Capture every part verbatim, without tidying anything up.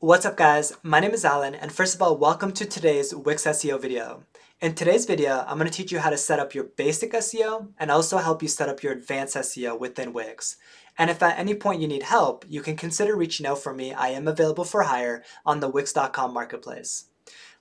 What's up guys, my name is Alin and first of all welcome to today's Wix S E O video. In today's video I'm going to teach you how to set up your basic S E O and also help you set up your advanced S E O within Wix. And if at any point you need help, you can consider reaching out for me. I am available for hire on the Wix dot com marketplace.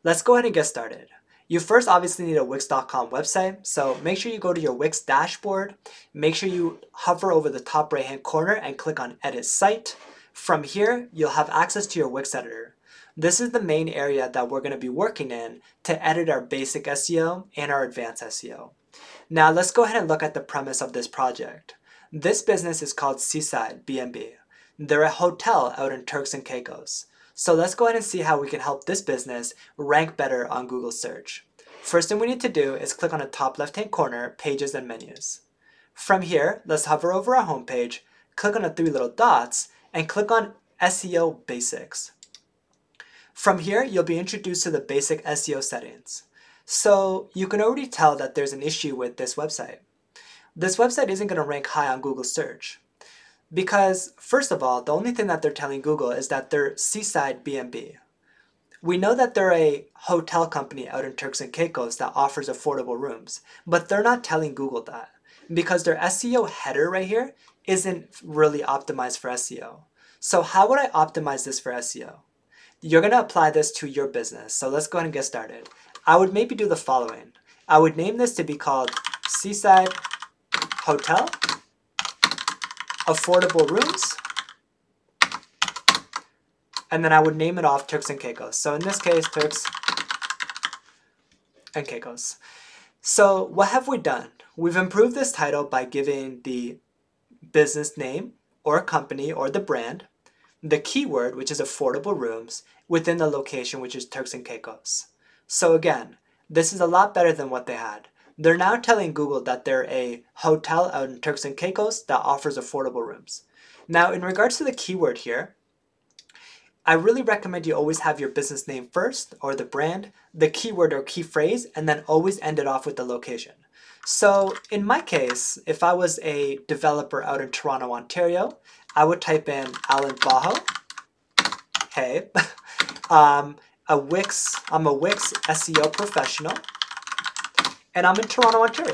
Let's go ahead and get started. You first obviously need a Wix dot com website, so make sure you go to your Wix dashboard, make sure you hover over the top right hand corner and click on edit site. From here, you'll have access to your Wix editor. This is the main area that we're going to be working in to edit our basic S E O and our advanced S E O. Now let's go ahead and look at the premise of this project. This business is called Seaside B and B. They're a hotel out in Turks and Caicos. So let's go ahead and see how we can help this business rank better on Google search. First thing we need to do is click on the top left-hand corner, Pages and Menus. From here, let's hover over our homepage, click on the three little dots, and click on S E O Basics. From here, you'll be introduced to the basic S E O settings. So you can already tell that there's an issue with this website. This website isn't going to rank high on Google search because, first of all, the only thing that they're telling Google is that they're Seaside B and B. We know that they're a hotel company out in Turks and Caicos that offers affordable rooms, but they're not telling Google that, because their S E O header right here isn't really optimized for S E O. So how would I optimize this for S E O? You're going to apply this to your business. So let's go ahead and get started. I would maybe do the following. I would name this to be called Seaside Hotel Affordable Rooms. And then I would name it off Turks and Caicos. So in this case, Turks and Caicos. So what have we done? We've improved this title by giving the business name or company or the brand, the keyword, which is affordable rooms, within the location, which is Turks and Caicos. So again, this is a lot better than what they had. They're now telling Google that they're a hotel out in Turks and Caicos that offers affordable rooms. Now, in regards to the keyword here, I really recommend you always have your business name first, or the brand, the keyword or key phrase, and then always end it off with the location. So in my case, if I was a developer out in Toronto, Ontario, I would type in Alin Baho. Hey, um, a Wix, I'm a Wix S E O professional, and I'm in Toronto, Ontario.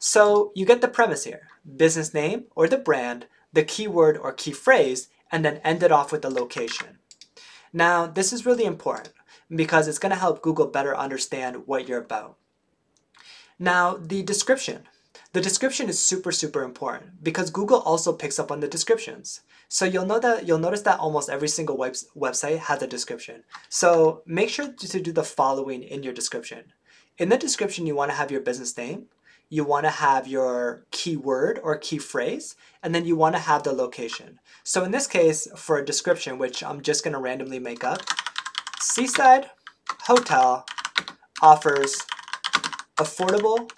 So you get the premise here, business name or the brand, the keyword or key phrase, and then end it off with the location. Now, this is really important because it's going to help Google better understand what you're about. Now, the description. The description is super, super important because Google also picks up on the descriptions. So you'll know that you'll notice that almost every single web, website has a description. So make sure to do the following in your description. In the description, you want to have your business name, you want to have your keyword or key phrase, and then you want to have the location. So in this case, for a description, which I'm just going to randomly make up, Seaside Hotel offers affordable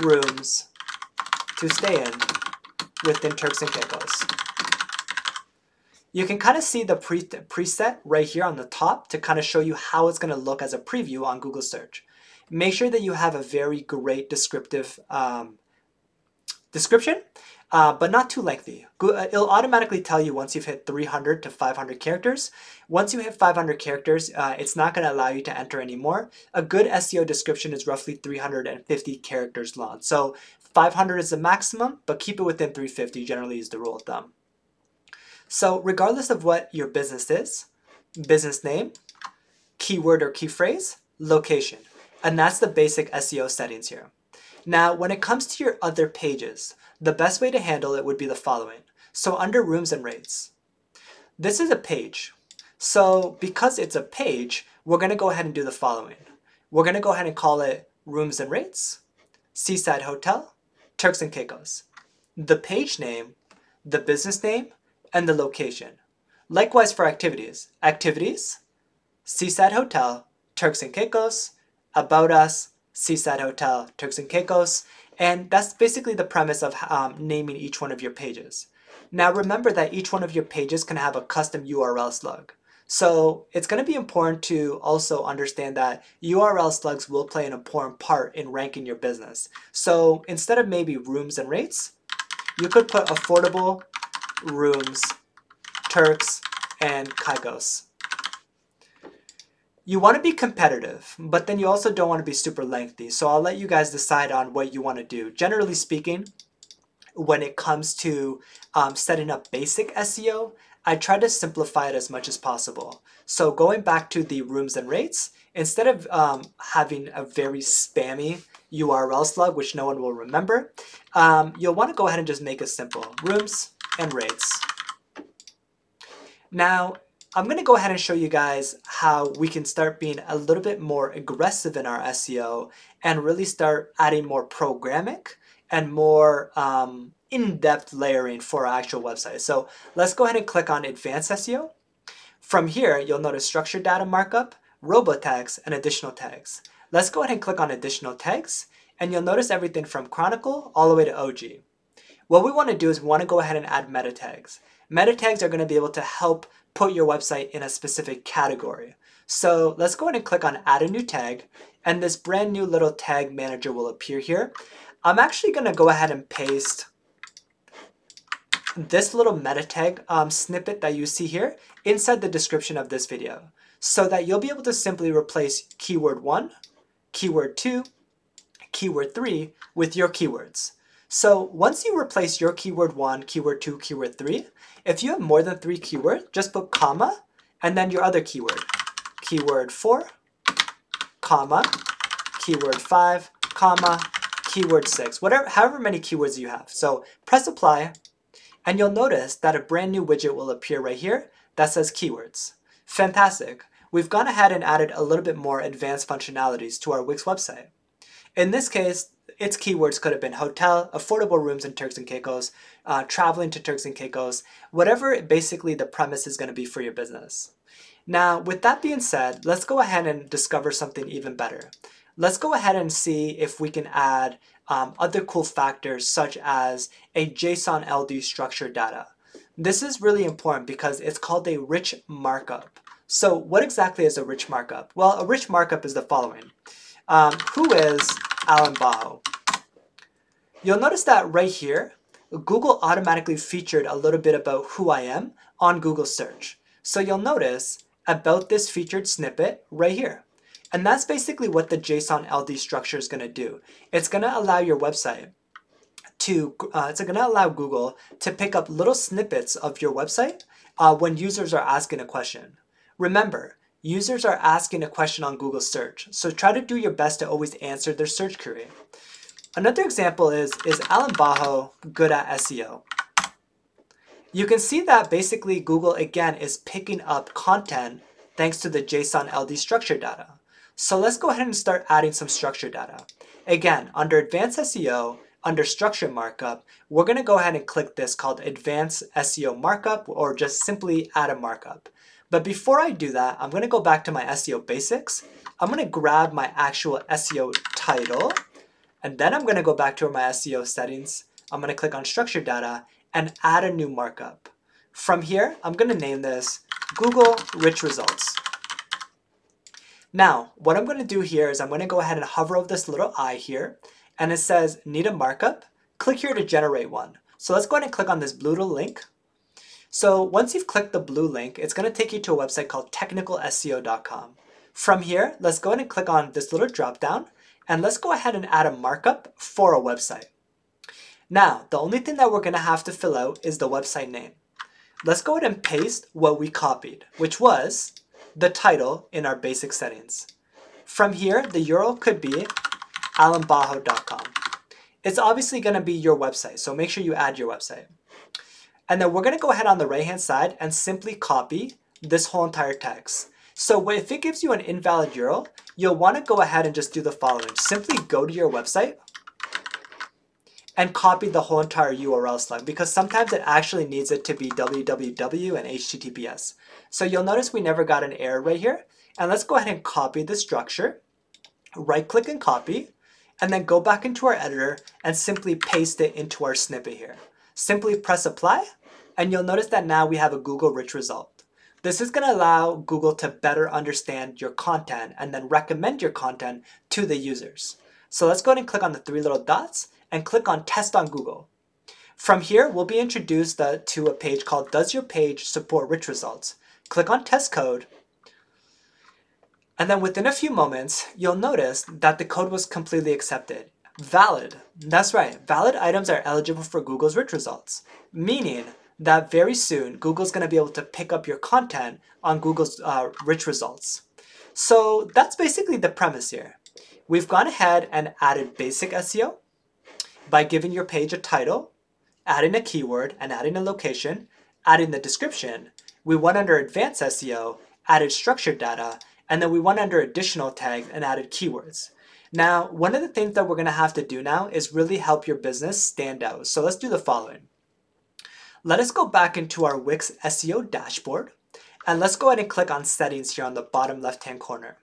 rooms to stay in within Turks and Caicos. You can kind of see the pre preset right here on the top to kind of show you how it's going to look as a preview on Google search. Make sure that you have a very great descriptive um, description, uh, but not too lengthy. It'll automatically tell you once you've hit three hundred to five hundred characters. Once you hit five hundred characters, uh, it's not going to allow you to enter anymore. A good S E O description is roughly three hundred fifty characters long. So five hundred is the maximum, but keep it within three fifty generally is the rule of thumb. So regardless of what your business is, business name, keyword or key phrase, location. And that's the basic S E O settings here. Now, when it comes to your other pages, the best way to handle it would be the following. So under rooms and rates, this is a page. So because it's a page, we're going to go ahead and do the following. We're going to go ahead and call it rooms and rates, Seaside Hotel, Turks and Caicos, the page name, the business name, and the location. Likewise for activities, activities, Seaside Hotel, Turks and Caicos, About Us, Seaside Hotel, Turks and Caicos, and that's basically the premise of um, naming each one of your pages. Now remember that each one of your pages can have a custom U R L slug. So it's going to be important to also understand that U R L slugs will play an important part in ranking your business. So instead of maybe rooms and rates, you could put affordable rooms Turks and Caicos. You want to be competitive, but then you also don't want to be super lengthy. So I'll let you guys decide on what you want to do. Generally speaking, when it comes to um, setting up basic S E O, I try to simplify it as much as possible. So going back to the rooms and rates, instead of um, having a very spammy U R L slug, which no one will remember, um, you'll want to go ahead and just make it simple. Rooms and rates. Now, I'm going to go ahead and show you guys how we can start being a little bit more aggressive in our S E O and really start adding more programmatic and more um, in-depth layering for our actual website. So let's go ahead and click on Advanced S E O. From here, you'll notice Structured Data Markup, Robo Tags, and Additional Tags. Let's go ahead and click on Additional Tags, and you'll notice everything from Chronicle all the way to O G. What we want to do is we want to go ahead and add meta tags. Meta tags are going to be able to help put your website in a specific category. So let's go ahead and click on Add a New Tag, and this brand new little tag manager will appear here. I'm actually going to go ahead and paste this little meta tag um, snippet that you see here inside the description of this video, so that you'll be able to simply replace keyword one, keyword two, keyword three with your keywords. So once you replace your keyword one, keyword two, keyword three, if you have more than three keywords, just put comma and then your other keyword, keyword four, comma, keyword five, comma, keyword six, whatever, however many keywords you have. So press apply, and you'll notice that a brand new widget will appear right here that says keywords. Fantastic. We've gone ahead and added a little bit more advanced functionalities to our Wix website. In this case, its keywords could have been hotel, affordable rooms in Turks and Caicos, uh, traveling to Turks and Caicos, whatever basically the premise is going to be for your business. Now, with that being said, let's go ahead and discover something even better. Let's go ahead and see if we can add um, other cool factors such as a JSON L D structured data. This is really important because it's called a rich markup. So what exactly is a rich markup? Well, a rich markup is the following. Um, who is Alin Baho? You'll notice that right here, Google automatically featured a little bit about who I am on Google search. So you'll notice about this featured snippet right here. And that's basically what the JSON L D structure is going to do. It's going to allow your website to, uh, it's going to allow Google to pick up little snippets of your website uh, when users are asking a question. Remember, users are asking a question on Google search, so try to do your best to always answer their search query. Another example is, is Alin Baho good at S E O? You can see that basically Google, again, is picking up content thanks to the JSON L D structure data. So let's go ahead and start adding some structure data. Again, under Advanced S E O, under Structure Markup, we're going to go ahead and click this called Advanced S E O Markup, or just simply Add a Markup. But before I do that, I'm going to go back to my S E O basics. I'm going to grab my actual S E O title, and then I'm going to go back to my S E O settings. I'm going to click on Structure Data and Add a New Markup. From here, I'm going to name this Google Rich Results. Now, what I'm going to do here is I'm going to go ahead and hover over this little eye here, and it says, need a markup? Click here to generate one. So let's go ahead and click on this blue little link. So once you've clicked the blue link, it's going to take you to a website called technical S E O dot com. From here, let's go ahead and click on this little drop-down, and let's go ahead and add a markup for a website. Now, the only thing that we're going to have to fill out is the website name. Let's go ahead and paste what we copied, which was the title in our basic settings. From here, the U R L could be alin baho dot com. It's obviously going to be your website, so make sure you add your website. And then we're going to go ahead on the right-hand side and simply copy this whole entire text. So if it gives you an invalid U R L, you'll want to go ahead and just do the following. Simply go to your website and copy the whole entire U R L slug, because sometimes it actually needs it to be w w w and H T T P S. So you'll notice we never got an error right here. And let's go ahead and copy the structure, right-click and copy, and then go back into our editor and simply paste it into our snippet here. Simply press apply, and you'll notice that now we have a Google rich result. This is going to allow Google to better understand your content and then recommend your content to the users. So let's go ahead and click on the three little dots and click on Test on Google. From here, we'll be introduced uh, to a page called Does Your Page Support Rich Results? Click on Test Code. And then within a few moments, you'll notice that the code was completely accepted. Valid. That's right. Valid items are eligible for Google's rich results, meaning that very soon, Google's going to be able to pick up your content on Google's uh, rich results. So that's basically the premise here. We've gone ahead and added basic S E O by giving your page a title, adding a keyword and adding a location, adding the description. We went under advanced S E O, added structured data, and then we went under additional tags and added keywords. Now, one of the things that we're going to have to do now is really help your business stand out. So let's do the following. Let us go back into our Wix S E O dashboard, and let's go ahead and click on settings here on the bottom left-hand corner.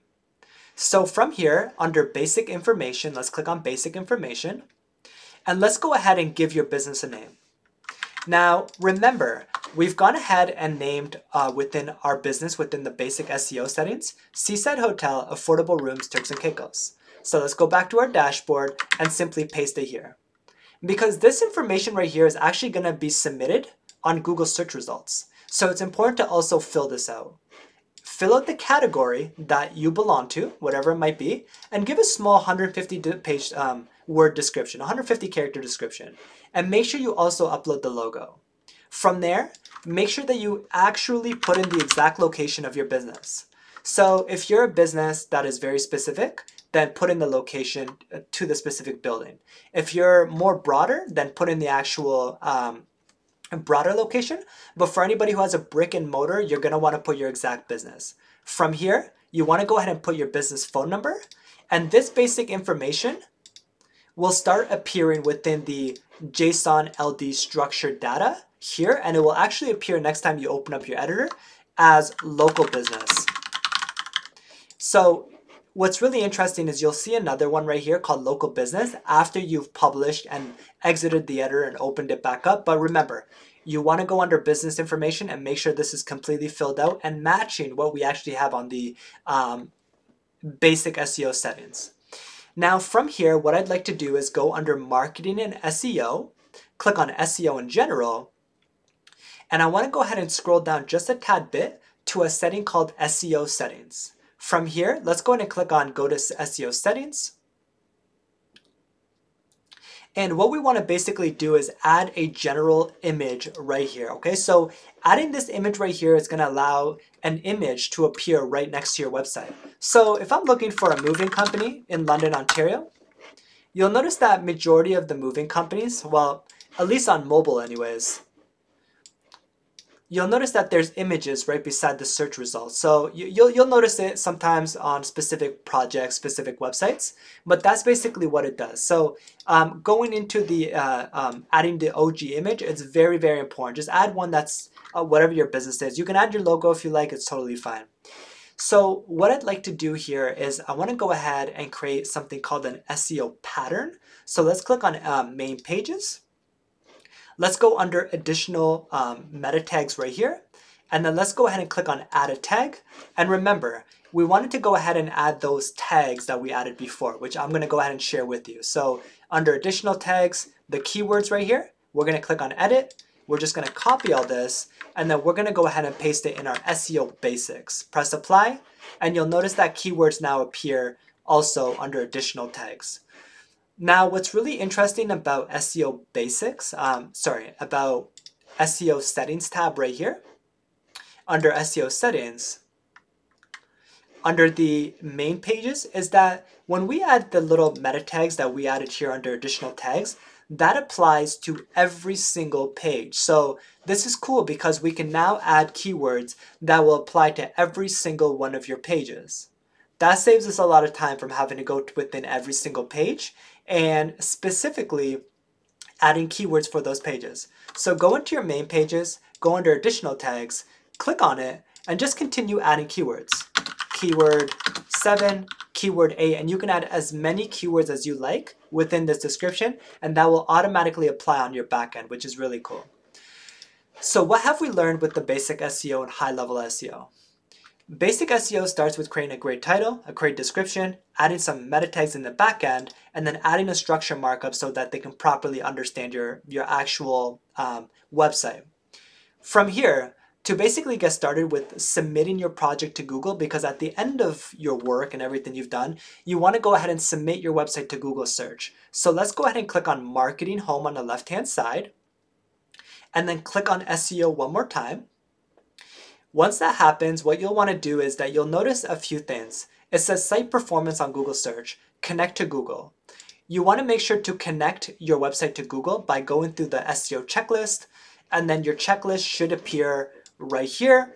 So from here, under basic information, let's click on basic information, and let's go ahead and give your business a name. Now, remember, we've gone ahead and named uh, within our business, within the basic S E O settings, Seaside Hotel, Affordable Rooms, Turks and Caicos. So let's go back to our dashboard and simply paste it here. Because this information right here is actually going to be submitted on Google search results. So it's important to also fill this out. Fill out the category that you belong to, whatever it might be, and give a small one hundred fifty page um, word description, one hundred fifty character description. And make sure you also upload the logo. From there, make sure that you actually put in the exact location of your business. So if you're a business that is very specific, then put in the location to the specific building. If you're more broader, then put in the actual um, broader location. But for anybody who has a brick and mortar, you're going to want to put your exact business. From here, you want to go ahead and put your business phone number. And this basic information will start appearing within the JSON L D structured data here. And it will actually appear next time you open up your editor as local business. So what's really interesting is you'll see another one right here called local business after you've published and exited the editor and opened it back up. But remember, you want to go under business information and make sure this is completely filled out and matching what we actually have on the um, basic S E O settings. Now from here, what I'd like to do is go under marketing and S E O, click on S E O in general, and I want to go ahead and scroll down just a tad bit to a setting called S E O settings. From here, let's go ahead and click on Go to S E O Settings. And what we want to basically do is add a general image right here, okay? So adding this image right here is going to allow an image to appear right next to your website. So if I'm looking for a moving company in London, Ontario, you'll notice that majority of the moving companies, well, at least on mobile anyways, you'll notice that there's images right beside the search results. So you, you'll, you'll notice it sometimes on specific projects, specific websites, but that's basically what it does. So um, going into the, uh, um, adding the O G image, it's very, very important. Just add one that's uh, whatever your business is. You can add your logo if you like, it's totally fine. So what I'd like to do here is I want to go ahead and create something called an S E O pattern. So let's click on um, main pages. Let's go under additional um, meta tags right here. And then let's go ahead and click on add a tag. And remember, we wanted to go ahead and add those tags that we added before, which I'm going to go ahead and share with you. So under additional tags, the keywords right here, we're going to click on edit. We're just going to copy all this. And then we're going to go ahead and paste it in our S E O basics. Press apply. And you'll notice that keywords now appear also under additional tags. Now, what's really interesting about S E O basics, um, sorry, about S E O settings tab right here, under S E O settings, under the main pages, is that when we add the little meta tags that we added here under additional tags, that applies to every single page. So this is cool because we can now add keywords that will apply to every single one of your pages. That saves us a lot of time from having to go within every single page and specifically adding keywords for those pages. So go into your main pages, go under additional tags, click on it, and just continue adding keywords. Keyword seven, keyword eight, and you can add as many keywords as you like within this description, and that will automatically apply on your backend, which is really cool. So what have we learned with the basic S E O and high-level S E O? Basic S E O starts with creating a great title, a great description, adding some meta tags in the back end, and then adding a structure markup so that they can properly understand your, your actual um, website. From here, to basically get started with submitting your project to Google, because at the end of your work and everything you've done, you want to go ahead and submit your website to Google search. So let's go ahead and click on Marketing Home on the left-hand side, and then click on S E O one more time. Once that happens, what you'll want to do is that you'll notice a few things. It says Site Performance on Google search, Connect to Google. You want to make sure to connect your website to Google by going through the S E O checklist, and then your checklist should appear right here.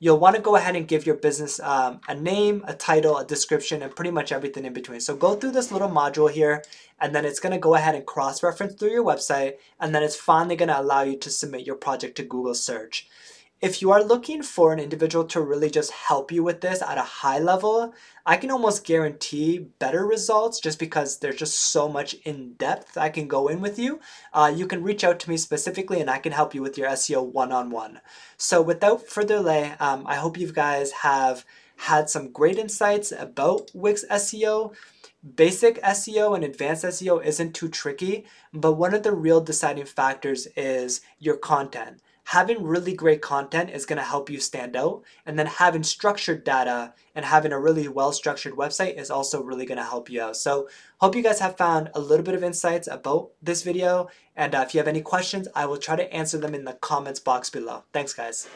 You'll want to go ahead and give your business um, a name, a title, a description, and pretty much everything in between. So go through this little module here, and then it's going to go ahead and cross-reference through your website, and then it's finally going to allow you to submit your project to Google search. If you are looking for an individual to really just help you with this at a high level, I can almost guarantee better results just because there's just so much in depth I can go in with you. Uh, you can reach out to me specifically and I can help you with your S E O one-on-one. So without further delay, um, I hope you guys have had some great insights about Wix S E O. Basic S E O and advanced S E O isn't too tricky, but one of the real deciding factors is your content. Having really great content is going to help you stand out, and then having structured data and having a really well-structured website is also really going to help you out. So hope you guys have found a little bit of insights about this video, and uh, if you have any questions, I will try to answer them in the comments box below. Thanks, guys.